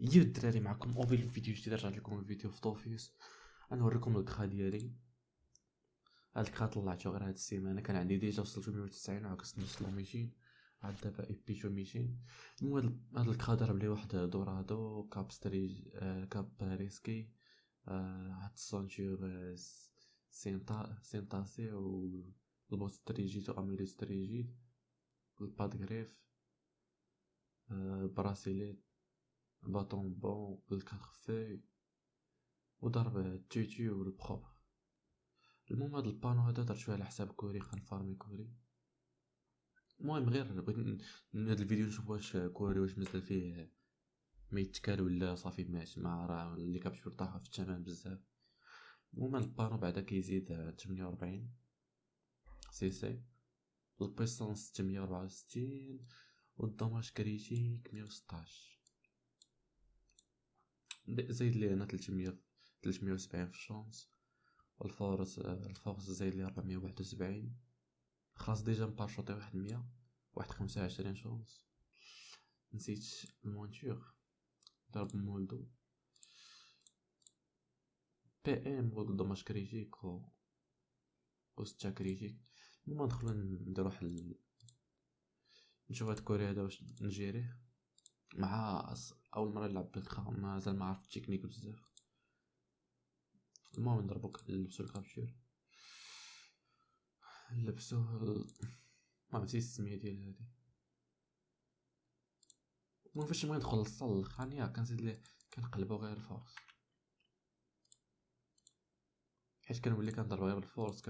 يا الدراري معكم اوفيل في فيديو جديد. رجعت لكم الفيديو في طوفيوس. انا نوريكم الكرا ديالي. هاد الكرا طلعته غير هاد السيمانه، كان عندي ديجا وصلت 190 وعكست نص ل 200، عاد دابا ايبيجو 200. المهم هاد الكرا ضرب لي واحد دورادو كاب ستريج كاب ريسكي، هاد السونتور سينتاسي و البوت ستريجيت و اميلي ستريجيت الباد غريف براسيليت باطون بون بالكاتر فاي وضرب تيتي والبروبر. المهم هاد البانو هذا درتو على حساب كوري، خنفارمي كوري. المهم غير بغيت من هاد الفيديو نشوف واش كوري واش مازال فيه ما يتكال ولا صافي ما راه اللي كابشور طاح في الثمن بزاف. المهم البانو بعدا كيزيد 48 سي سي، البيسونس 664 والضماج كريتيك 116، زايد لي هنا 370 في الشونس، الفورس زايد لي 471. خلاص ديجا مبارشوطي واحد 100 واحد 25 شونس. نسيت المونتور ضرب مولدو بي ام و ضماج كريتيك و ستا كريتيك. المهم ندخلو ندير واحد نشوف هاد كوري هدا واش نجيريه. مع اول مره نلعب بالكرا مازال ما عرفت التكنيك بزاف. المهم نضربوك نلبسو الكابتشور، نلبسو ما عرفتش السميه ديال هادي. المهم فاش بغيت ندخل للصال الخانيه كنزيد ليه كنقلبو غير الفورس، حيت كنولي كنضرب غير بالفورس،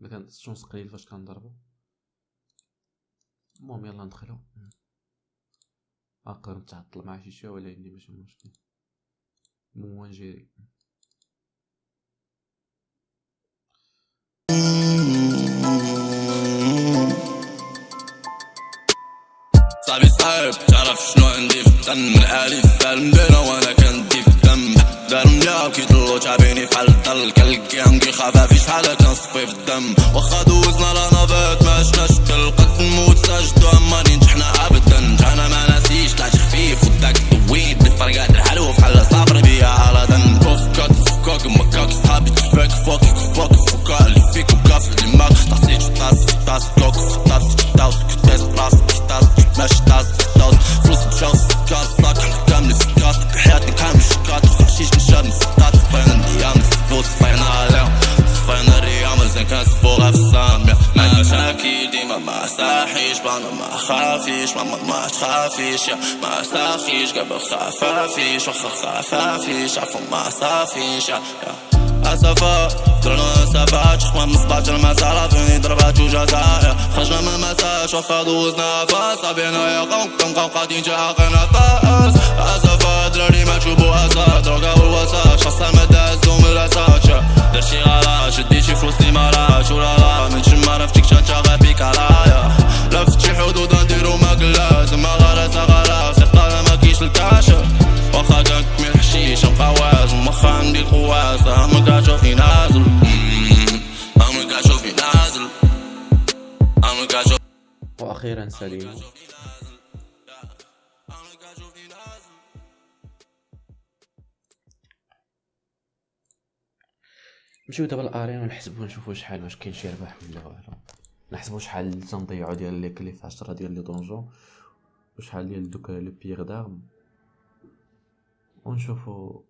ما كان الشونس قليل فاش كنضربو. المهم يلا ندخلو. اقدر نتعطل مع شي شويه ولا عندي ماشي مشكل. المهم نجري صعيب صعيب، تعرف شنو عندي في الطن من الالف فالمدينه وانا كندي في الدم دارم ياك كيطلو تعبيني بحال الضل كالكام كيخافا في شحال كنصفي في الدم واخا دوزنا رانا فات ما شفناش تلقات نموت ساجدو اما نجحنا ابدا انا ما ناسيش طلعت خفيف وداك الطويل بالفرقه الحلوه بحال صابر بيا على ظن فكك فكك مكاك صحابي تفك فكك فكك فكك اللي فيك وكاف دماغ تعطيك طاس كوك طاس طاس كتاس طاس طاس ماش طاس طاس فلوس بشوف كاسك كامل كاسك حياتي كامل شكات فشيش نشان طاس فين ديام فلوس فين على فين الريام زين كاس فوق السامع ما شاكي ديما ما صاحيش بانا ما خافيش ماما ما تخافيش ما صاحيش قبل خافافيش وخا خافافيش عفوا ما صافيش أسفا درنا أسفا تخمم مصباجر ما تعرفني ضربات وجزايا خرجنا من مساج وخا دوزنا فاس صابينا يا قوم قوقاتي جاقنا فاس أسفا دراري ما تشوفوا أسا دروكا والوساج خاصها ما دازو من راساتشا درتي غلا شديتي فلوسي ما راش ورالا من تما رفتك شانتا غير بيك عليا لفتي حدودا نديرو ما كلاش ما غارسا غلاس اختارها ما كاينش الكاشا واخا كنكمل حشيشه بقا واجد واخا عندي القواسه ما كتشوفني نازل ما كتشوفني نازل ما كتشوف. واخيرا سليم. نمشيو دابا للارين ونحسبو نشوفو شحال واش كاين شي ربح ولا والو، نحسبو شحال تنضيعو ديال لي كليف 10 ديال لي دونجون وشحال ديال دوك لو بيغ دارم ونشوفو.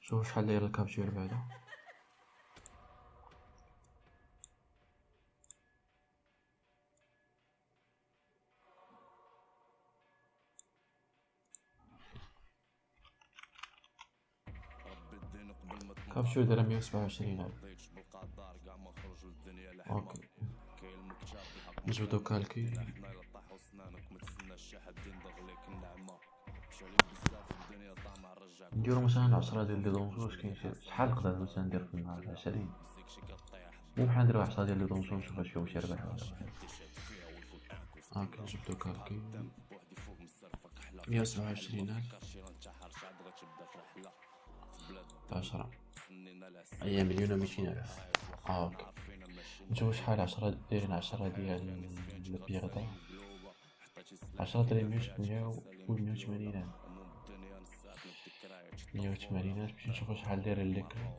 شوفو شحال داير الكابتشور بعدا، كابشور دايره 127. اوكي نجبدو كالكي نديرو مثلا 10 ديال لي دونجو. واش كاين شحال نقدر مثلا ندير في النهار 20؟ بحال نديرو 10 ديال لي دونجو نشوف واش فيهم شي ربح ولا لا. اوكي نجبدو كالكي 127 10 هي مليون و 200 ألف. اوكي نشوفو شحال 10 دايرين 10 ديال البيغطا 10 درهم 180 ألف 180 ألف باش نشوفو شحال دايرين ليكرا.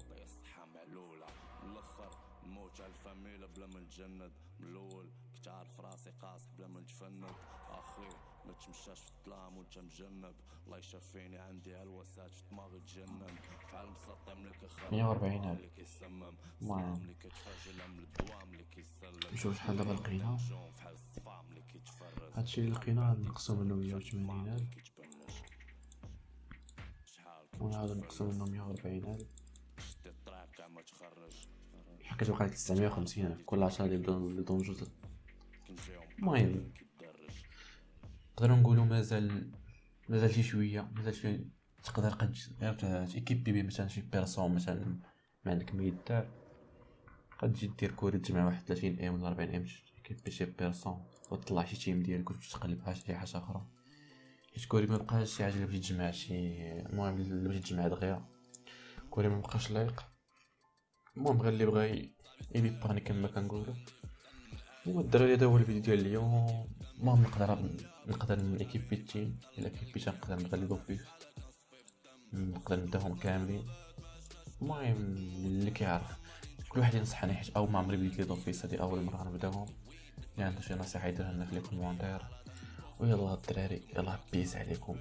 نشوف شحال دابا لقينا. هادشي اللي لقينا نقسم منو 180 ألف ونعاودو نقسم منو 140 ألف كتبقى لك 950 ألف. كل 10 ديال دونجوز. المهم نقدروا نقولوا مازال شي شويه، مازال شي تقدر غير تيكيبي مثلا شي بيرسون مثلا ما عندك ما يدار، غتجي دير كوري تجمع واحد 30 ولا 40 تيكيبي شي بيرسون وتطلع شي تيم ديالك وتقلبها شي حاجه اخرى، حيت كوري ما بقاش شي حاجه اللي بغيتي تجمع شي. المهم اللي بغيتي تجمع دغيا كوري ما بقاش لايق. المهم غير اللي بغى يبي باني كما كنقولوا. والدراري هذا هو الفيديو ديال اليوم. المهم نقدر نكيبي التيم، الا كيبيت نقدر نغلي دوفوس نقدر ندهم كاملين. المهم اللي كيعرف كل واحد ينصحني، حيت او ما عمري بديت لي دوفوس، هذه اول مره نبداهم. يعني عندو شي نصيحه يديرها لنا في لي كومونتير. ويلا الدراري يلا بيس عليكم.